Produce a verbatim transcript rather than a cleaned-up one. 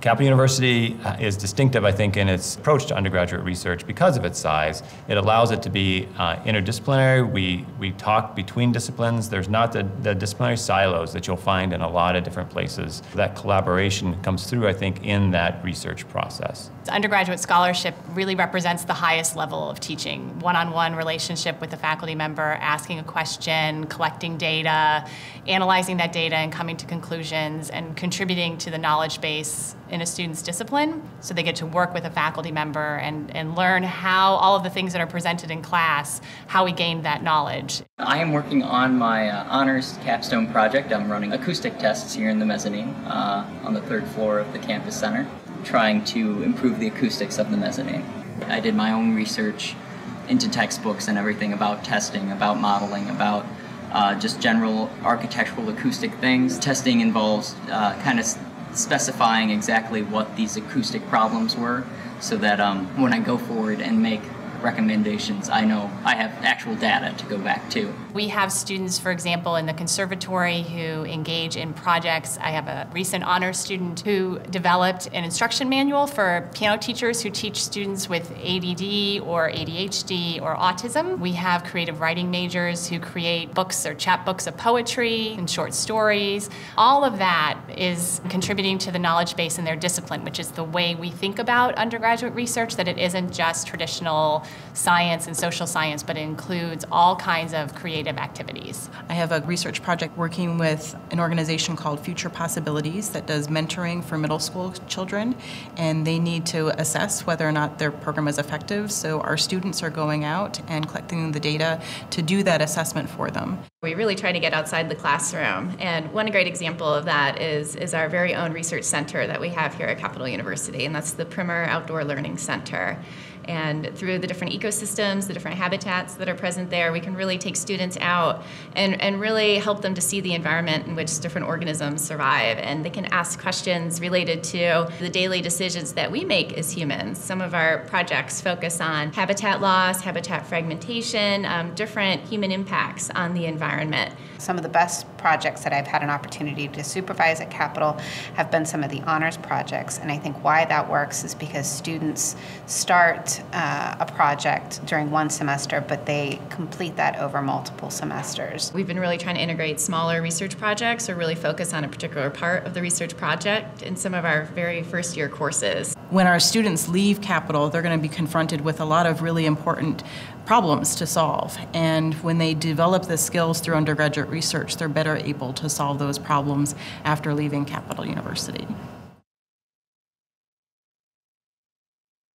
Capital University is distinctive, I think, in its approach to undergraduate research because of its size. It allows it to be uh, interdisciplinary. We, we talk between disciplines. There's not the, the disciplinary silos that you'll find in a lot of different places. That collaboration comes through, I think, in that research process. Undergraduate scholarship really represents the highest level of teaching. One-on-one relationship with a faculty member, asking a question, collecting data, analyzing that data and coming to conclusions, and contributing to the knowledge base in a student's discipline, so they get to work with a faculty member and, and learn how all of the things that are presented in class, how we gained that knowledge. I am working on my uh, honors capstone project. I'm running acoustic tests here in the mezzanine uh, on the third floor of the campus center, trying to improve the acoustics of the mezzanine. I did my own research into textbooks and everything about testing, about modeling, about uh, just general architectural acoustic things. Testing involves uh, kind of specifying exactly what these acoustic problems were, so that um, when I go forward and make recommendations, I know I have actual data to go back to. We have students, for example, in the conservatory who engage in projects. I have a recent honors student who developed an instruction manual for piano teachers who teach students with A D D or A D H D or autism. We have creative writing majors who create books or chapbooks of poetry and short stories. All of that is contributing to the knowledge base in their discipline, which is the way we think about undergraduate research, that it isn't just traditional science and social science, but it includes all kinds of creative activities. I have a research project working with an organization called Future Possibilities that does mentoring for middle school children, and they need to assess whether or not their program is effective, so our students are going out and collecting the data to do that assessment for them. We really try to get outside the classroom, and one great example of that is, is our very own research center that we have here at Capital University, and that's the Primer Outdoor Learning Center. And through the different ecosystems, the different habitats that are present there, we can really take students out and, and really help them to see the environment in which different organisms survive. And they can ask questions related to the daily decisions that we make as humans. Some of our projects focus on habitat loss, habitat fragmentation, um, different human impacts on the environment. Some of the best projects that I've had an opportunity to supervise at Capital have been some of the honors projects. And I think why that works is because students start Uh, a project during one semester, but they complete that over multiple semesters. We've been really trying to integrate smaller research projects or really focus on a particular part of the research project in some of our very first year courses. When our students leave Capital, they're going to be confronted with a lot of really important problems to solve. And when they develop the skills through undergraduate research, they're better able to solve those problems after leaving Capital University.